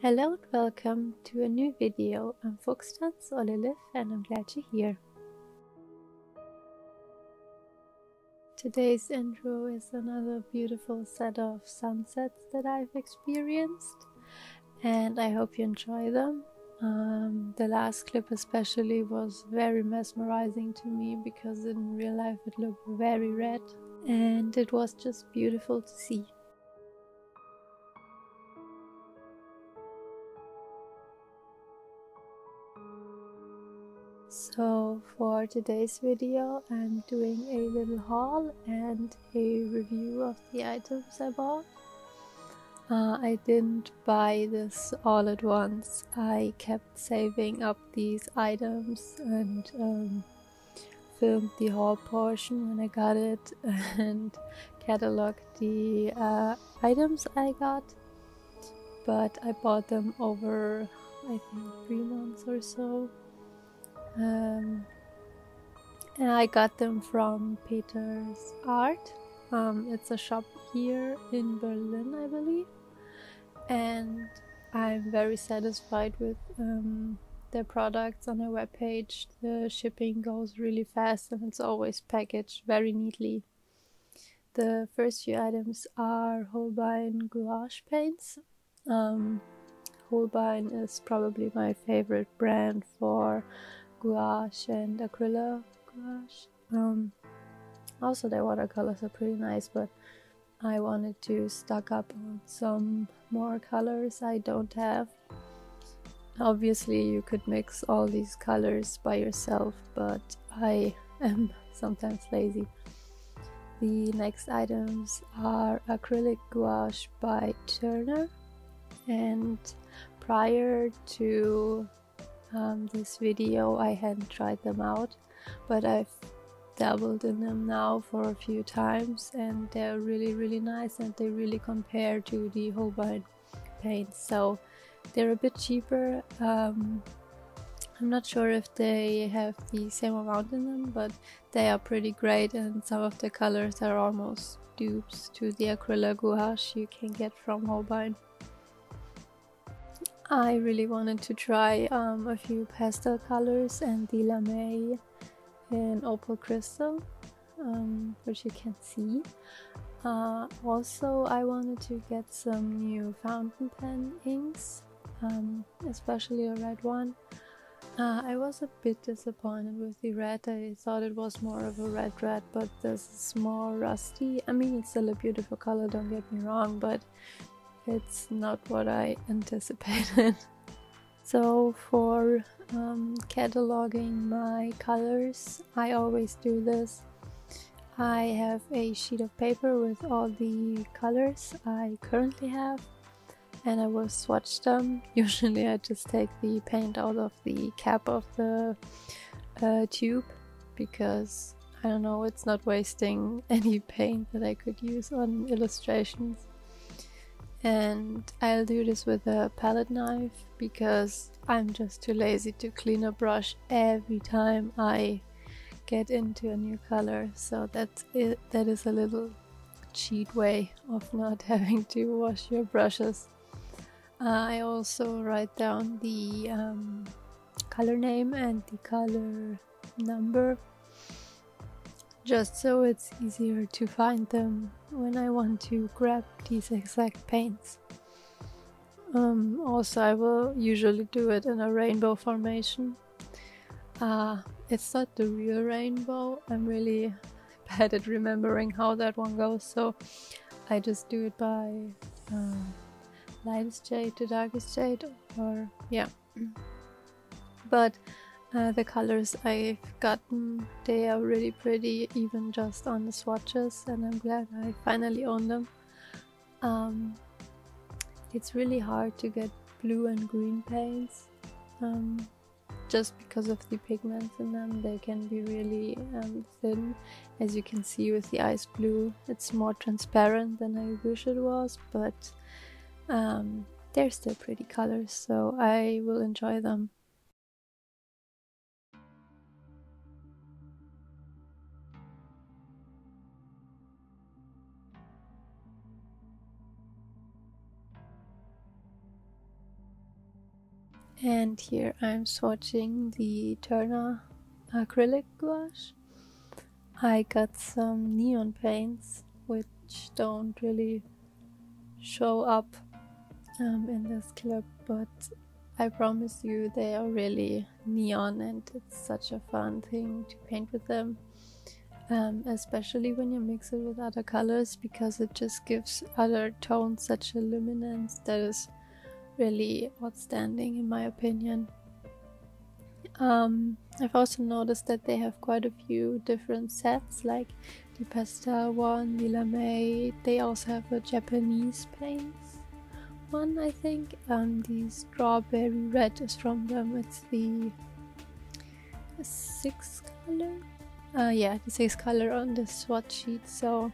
Hello and welcome to a new video. I'm Fuchstanz, Ole Liv, and I'm glad you're here. Today's intro is another beautiful set of sunsets that I've experienced, and I hope you enjoy them. The last clip especially was very mesmerizing to me because in real life it looked very red, and it was just beautiful to see. So for today's video I'm doing a little haul and a review of the items I bought. I didn't buy this all at once. I kept saving up these items and filmed the haul portion when I got it and cataloged the items I got, but I bought them over I think 3 months or so. And I got them from Peter's Art. It's a shop here in Berlin, I believe, and I'm very satisfied with their products on their webpage. The shipping goes really fast and it's always packaged very neatly. The first few items are Holbein gouache paints. Holbein is probably my favorite brand for gouache and acrylic gouache. Also their watercolors are pretty nice, but I wanted to stock up on some more colors I don't have. Obviously you could mix all these colors by yourself, but I am sometimes lazy. The next items are acrylic gouache by Turner, and prior to this video I hadn't tried them out, but I've dabbled in them now for a few times and they're really nice, and they really compare to the Holbein paints. So they're a bit cheaper. I'm not sure if they have the same amount in them, but they are pretty great, and some of the colors are almost dupes to the acrylic gouache you can get from Holbein. I really wanted to try a few pastel colors and the lamé in opal crystal, which you can see. Also I wanted to get some new fountain pen inks, especially a red one. I was a bit disappointed with the red. I thought it was more of a red, but this is more rusty. I mean, it's still a beautiful color, don't get me wrong, but it's not what I anticipated. So for cataloging my colors, I always do this. I have a sheet of paper with all the colors I currently have, and I will swatch them. Usually I just take the paint out of the cap of the tube, because I don't know, it's not wasting any paint that I could use on illustrations. And I'll do this with a palette knife because I'm just too lazy to clean a brush every time I get into a new color. So that's it. That is a little cheat way of not having to wash your brushes. I also write down the color name and the color number, just so it's easier to find them when I want to grab these exact paints. Also I will usually do it in a rainbow formation. It's not the real rainbow, I'm really bad at remembering how that one goes, so I just do it by lightest shade to darkest shade, or yeah. But the colors I've gotten, they are really pretty even just on the swatches, and I'm glad I finally own them. It's really hard to get blue and green paints just because of the pigments in them. They can be really thin, as you can see with the ice blue. It's more transparent than I wish it was, but they're still pretty colors, so I will enjoy them. And here I'm swatching the Turner acrylic gouache. I got some neon paints which don't really show up in this clip, but I promise you they are really neon, and it's such a fun thing to paint with them, especially when you mix it with other colors, because it just gives other tones such a luminance that is really outstanding in my opinion. I've also noticed that they have quite a few different sets, like the pastel one, the lame, they also have a Japanese paints one I think, and the strawberry red is from them. It's the 6th color, yeah, the 6th color on the swatch sheet, so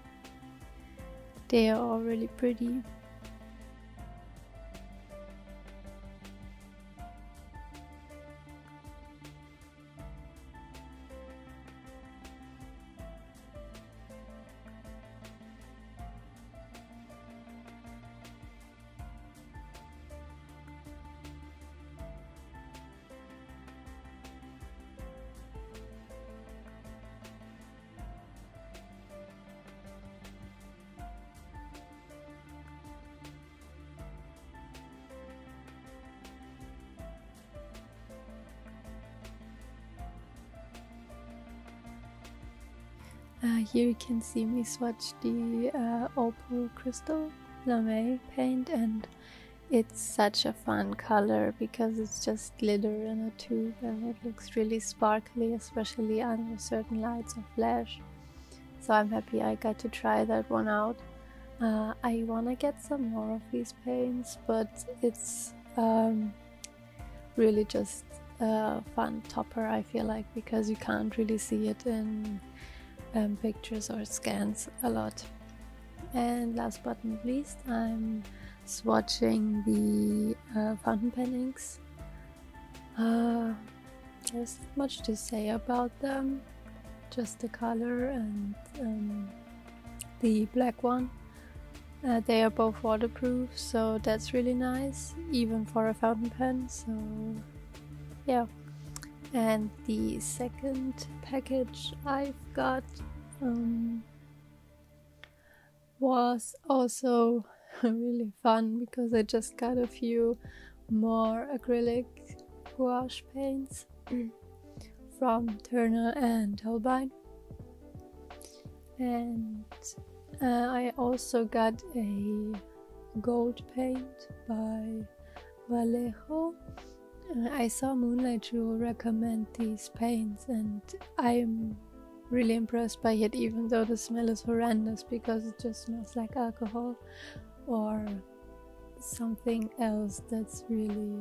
they are all really pretty. Here you can see me swatch the opal crystal lame paint, and it's such a fun color because it's just glitter in a tube and it looks really sparkly, especially under certain lights or flash. So I'm happy I got to try that one out. I want to get some more of these paints, but it's really just a fun topper, I feel like, because you can't really see it in pictures or scans a lot. And last but not least, I'm swatching the fountain pen inks. There's not much to say about them, just the color and the black one. They are both waterproof, so that's really nice, even for a fountain pen, so yeah. And the second package I've got was also really fun, because I just got a few more acrylic gouache paints from Turner and Holbein. And I also got a gold paint by Vallejo. I saw Moonlight Jewel recommend these paints, and I'm really impressed by it, even though the smell is horrendous because it just smells like alcohol or something else that's really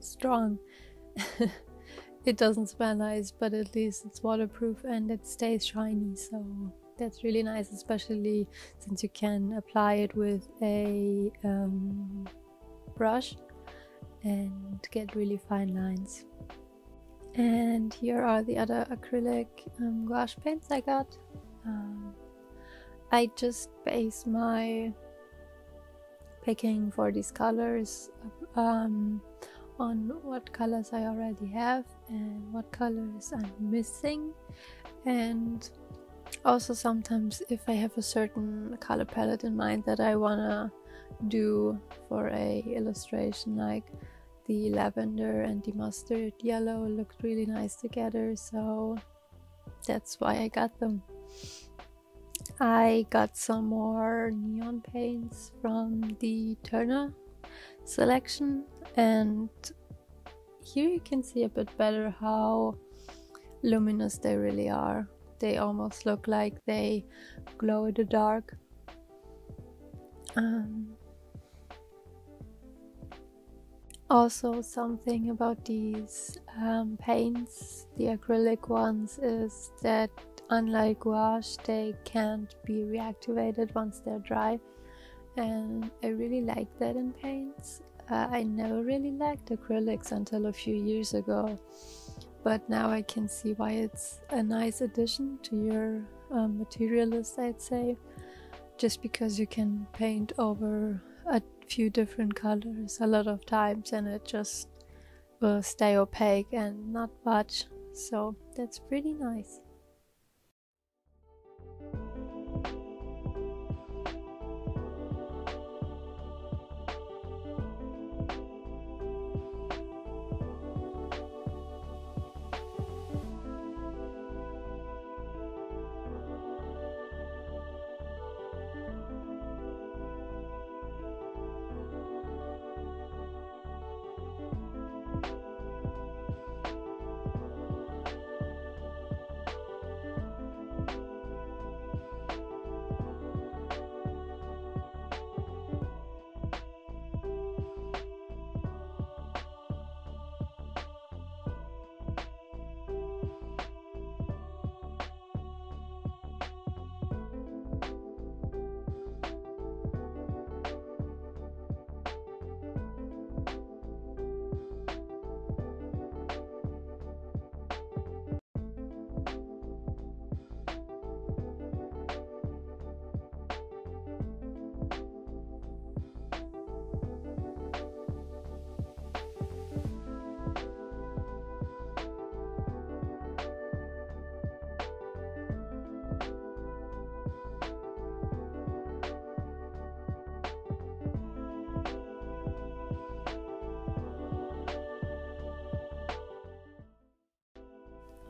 strong. It doesn't smell nice, but at least it's waterproof and it stays shiny, so that's really nice, especially since you can apply it with a brush and get really fine lines. And here are the other acrylic gouache paints I got. I just base my picking for these colors on what colors I already have and what colors I'm missing, and also sometimes if I have a certain color palette in mind that I wanna do for a illustration, like the lavender and the mustard yellow looked really nice together, so that's why I got them. I got some more neon paints from the Turner selection, and here you can see a bit better how luminous they really are. They almost look like they glow in the dark. Also, something about these paints, the acrylic ones, is that unlike gouache, they can't be reactivated once they're dry, and I really like that in paints. I never really liked acrylics until a few years ago, but now I can see why it's a nice addition to your material list, I'd say. just because you can paint over a few different colors a lot of times and it just will stay opaque and not budge, so that's pretty nice.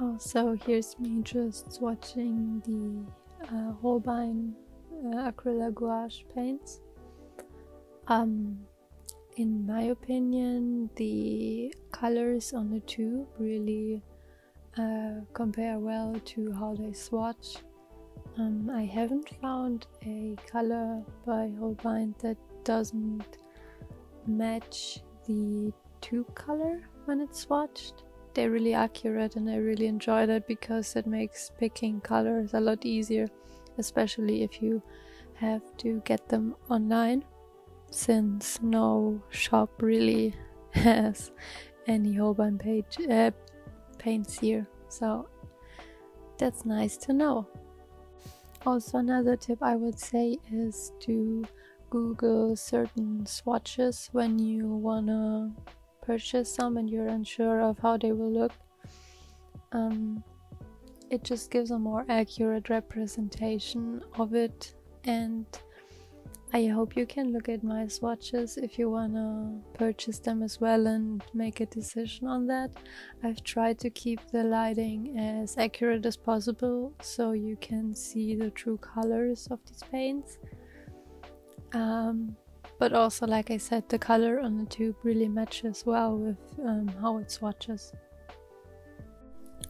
Also, here's me just swatching the Holbein acrylic gouache paints. In my opinion, the colors on the tube really compare well to how they swatch. I haven't found a color by Holbein that doesn't match the tube color when it's swatched. They're really accurate and I really enjoy that because it makes picking colors a lot easier, especially if you have to get them online, since no shop really has any Holbein paints here, so that's nice to know. Also, another tip I would say is to Google certain swatches when you wanna purchase some and you're unsure of how they will look. It just gives a more accurate representation of it, and I hope you can look at my swatches if you wanna purchase them as well and make a decision on that. I've tried to keep the lighting as accurate as possible so you can see the true colors of these paints. But also, like I said, the color on the tube really matches well with how it swatches.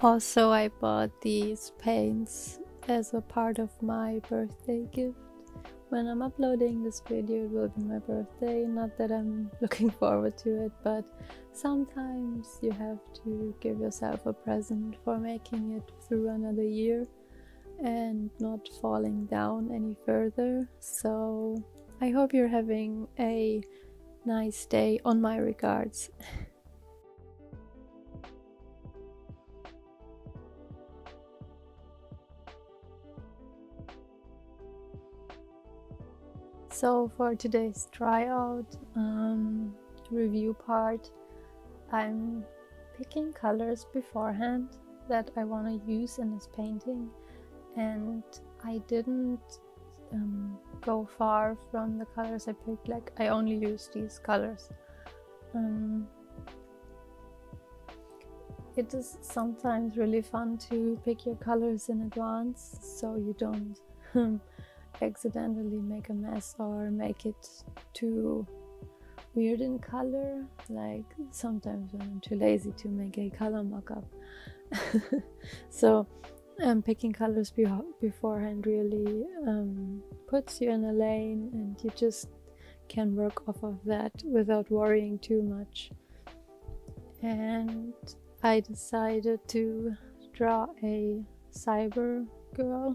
Also, I bought these paints as a part of my birthday gift. When I'm uploading this video, it will be my birthday. Not that I'm looking forward to it, but sometimes you have to give yourself a present for making it through another year and not falling down any further. So I hope you're having a nice day. On my regards. So for today's tryout review part, I'm picking colors beforehand that I want to use in this painting, and I didn't go far from the colors I picked. Like, I only use these colors. It is sometimes really fun to pick your colors in advance so you don't accidentally make a mess or make it too weird in color. Like, sometimes when I'm too lazy to make a color mock-up. So picking colors beforehand really puts you in a lane, and you just can work off of that without worrying too much. And I decided to draw a cyber girl.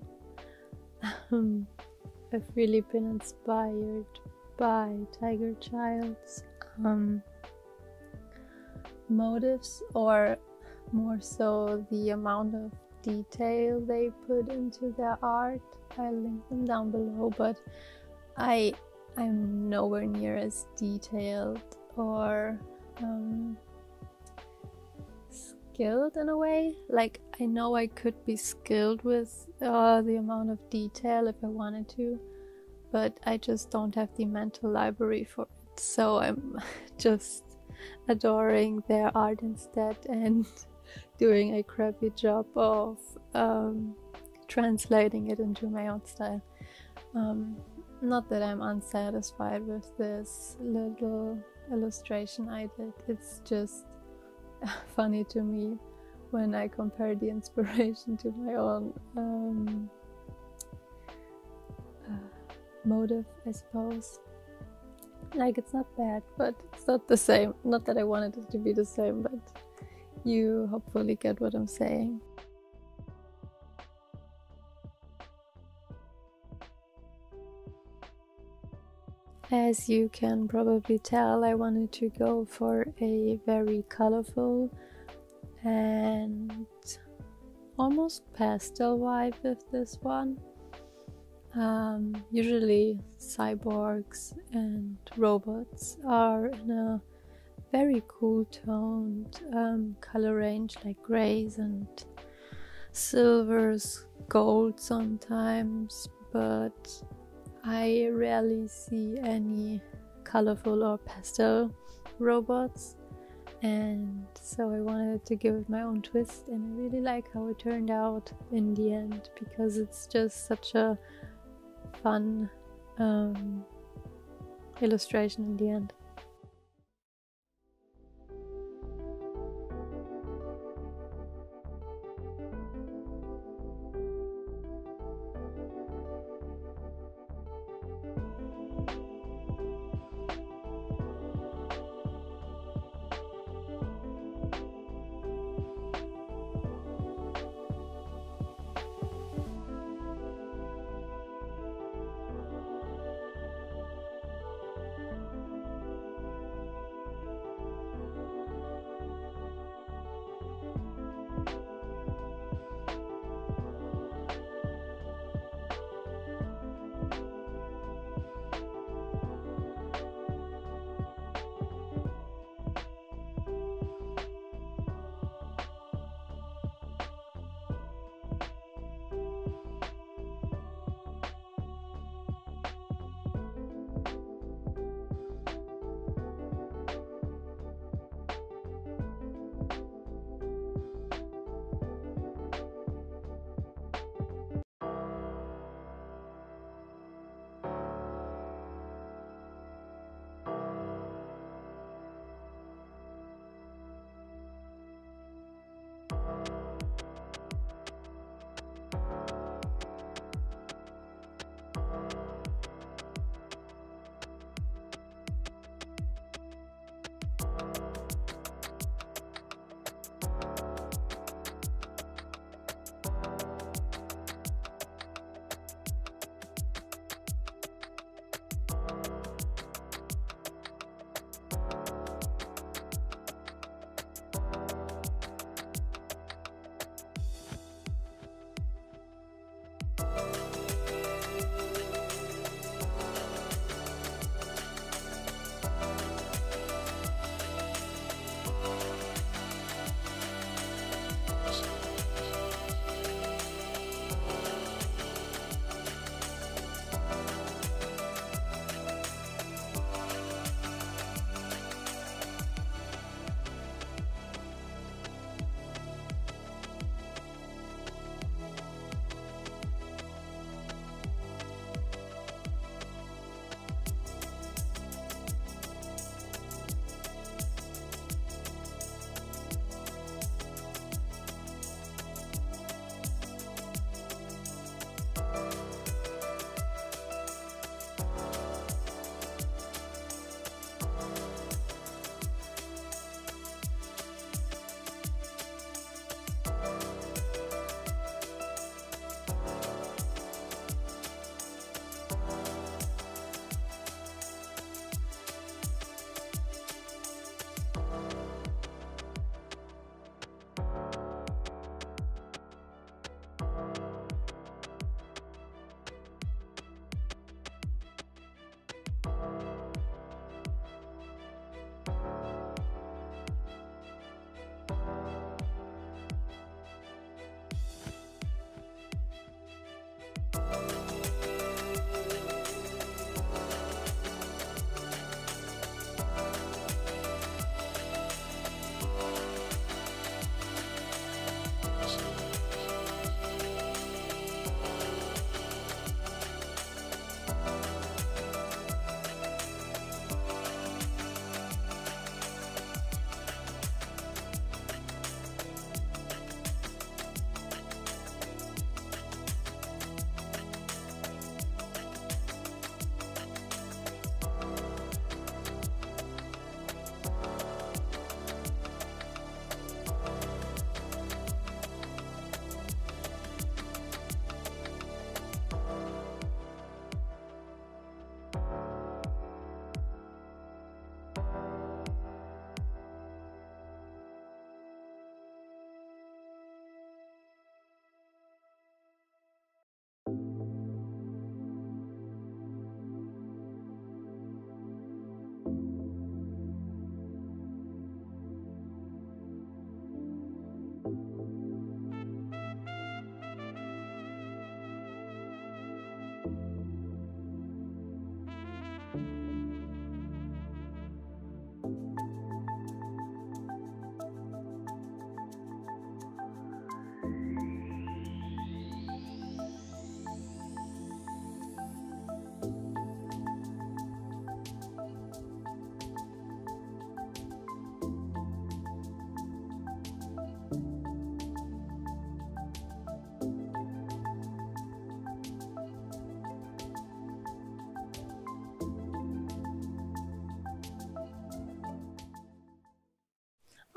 I've really been inspired by Tiger Child's motives, or more so the amount of detail they put into their art. I'll link them down below, but I'm nowhere near as detailed or skilled in a way. Like, I know I could be skilled with the amount of detail if I wanted to, but I just don't have the mental library for it, so I'm just adoring their art instead and doing a crappy job of translating it into my own style. Not that I'm unsatisfied with this little illustration I did, it's just funny to me when I compare the inspiration to my own motive, I suppose. Like, it's not bad, but it's not the same. Not that I wanted it to be the same, but you hopefully get what I'm saying. As you can probably tell, I wanted to go for a very colorful and almost pastel vibe with this one. Usually cyborgs and robots are in a very cool toned color range, like grays and silvers, gold sometimes, but I rarely see any colorful or pastel robots, and so I wanted to give it my own twist, and I really like how it turned out in the end, because it's just such a fun illustration in the end.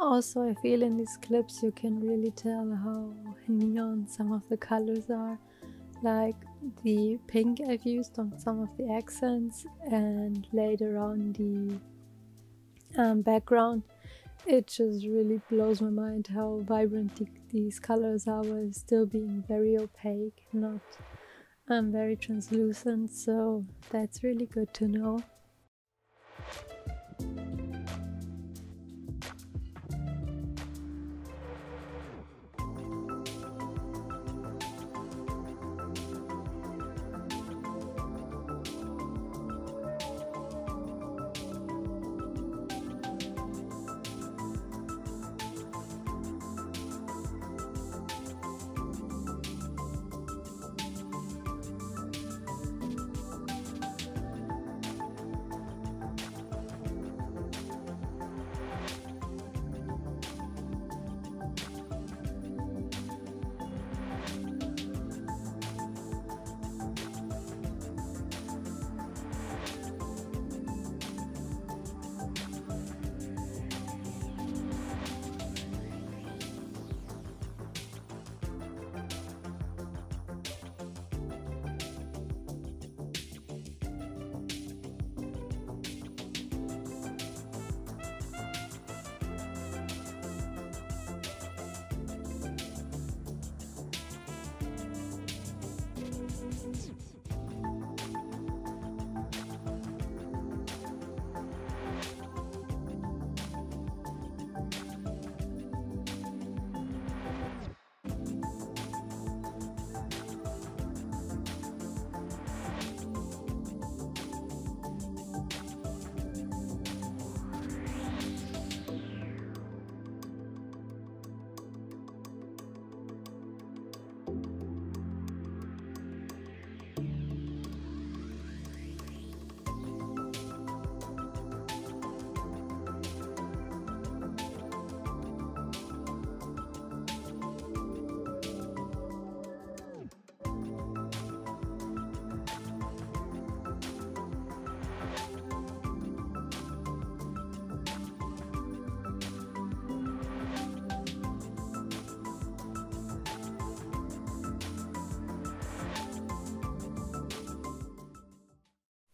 Also, I feel in these clips you can really tell how neon some of the colors are. Like the pink I've used on some of the accents, and later on the background. It just really blows my mind how vibrant these colors are while still being very opaque, not very translucent, so that's really good to know.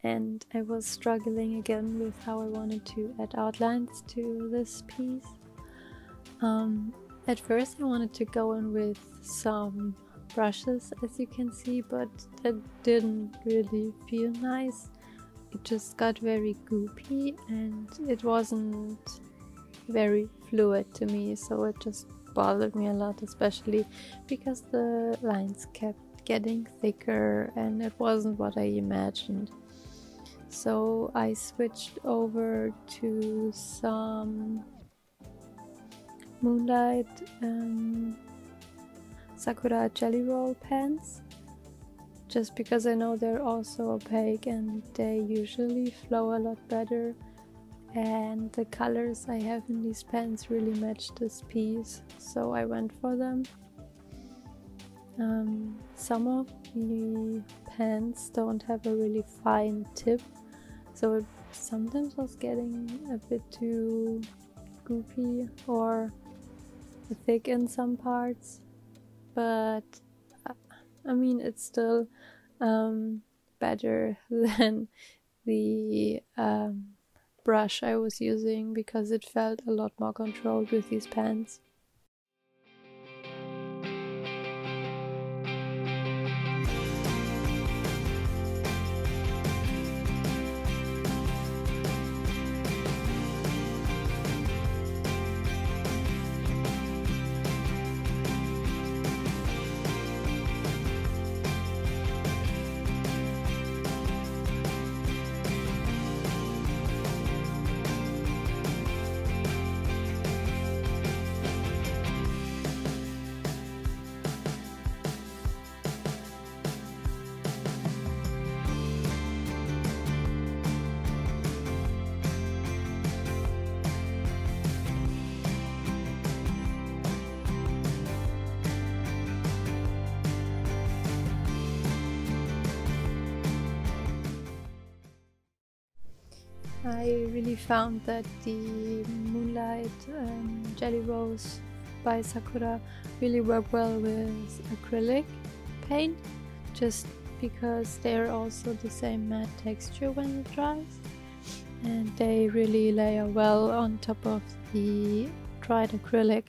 And I was struggling again with how I wanted to add outlines to this piece. At first I wanted to go in with some brushes, as you can see, but that didn't really feel nice. It just got very goopy and it wasn't very fluid to me, so it just bothered me a lot, especially because the lines kept getting thicker and it wasn't what I imagined. So I switched over to some Moonlight Sakura Gelly Roll pens, just because I know they're also opaque and they usually flow a lot better, and the colors I have in these pens really match this piece, so I went for them. Some of the pens don't have a really fine tip, so it sometimes was getting a bit too goopy or thick in some parts, but I mean it's still better than the brush I was using, because it felt a lot more controlled with these pens. I really found that the Moonlight Gelly Rolls by Sakura really work well with acrylic paint, just because they're also the same matte texture when it dries, and they really layer well on top of the dried acrylic.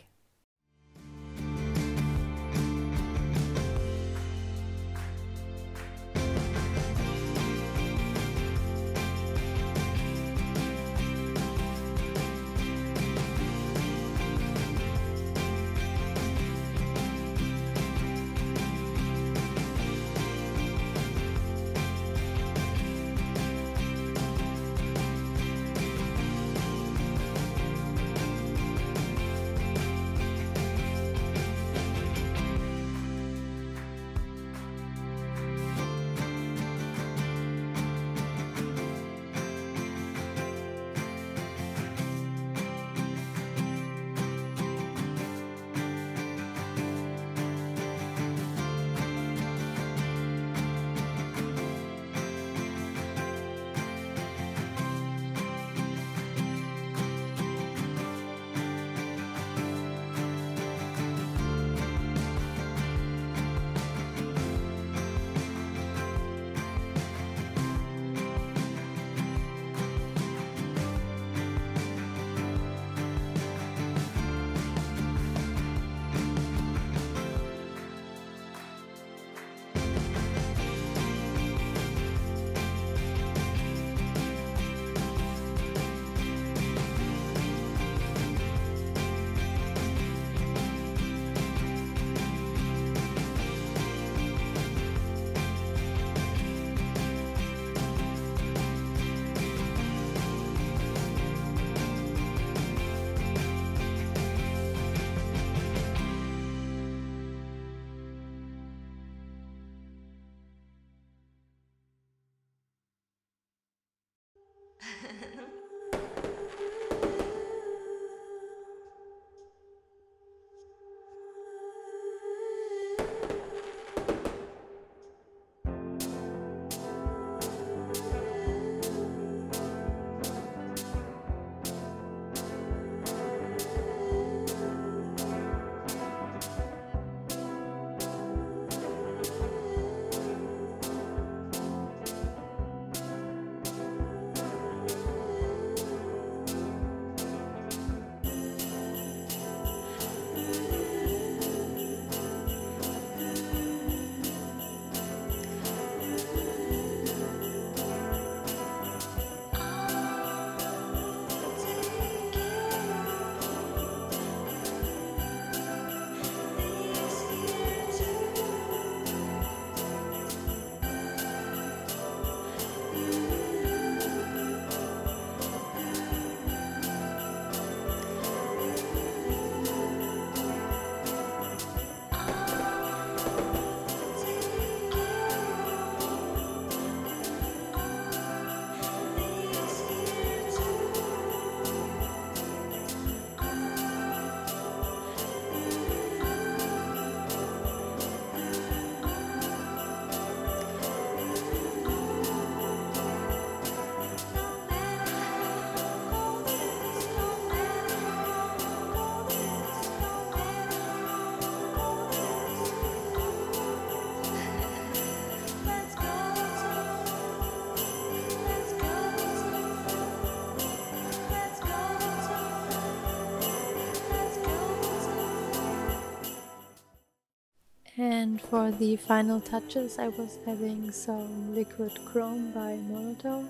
And for the final touches I was adding some liquid chrome by Molotow,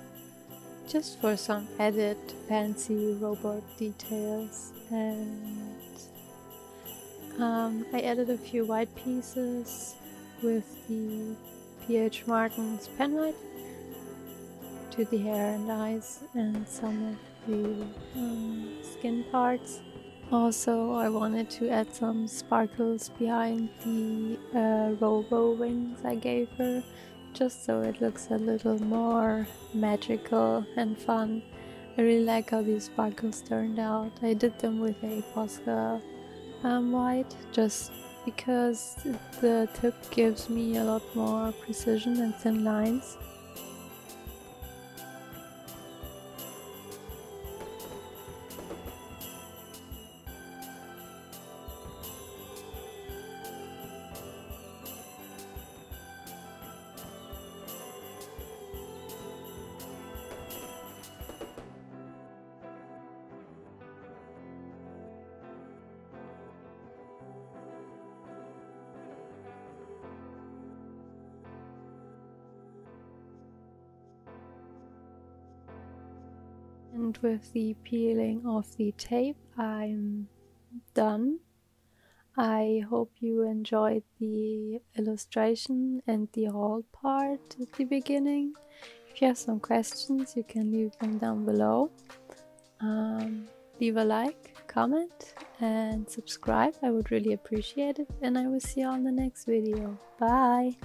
just for some added fancy robot details, and I added a few white pieces with the P.H. Martin's penlight to the hair and eyes and some of the skin parts. Also, I wanted to add some sparkles behind the robo wings I gave her, just so it looks a little more magical and fun. I really like how these sparkles turned out. I did them with a Posca white, just because the tip gives me a lot more precision and thin lines. And with the peeling of the tape, I'm done. I hope you enjoyed the illustration and the haul part at the beginning. If you have some questions, you can leave them down below. Leave a like, comment and subscribe. I would really appreciate it, and I will see you on the next video. Bye!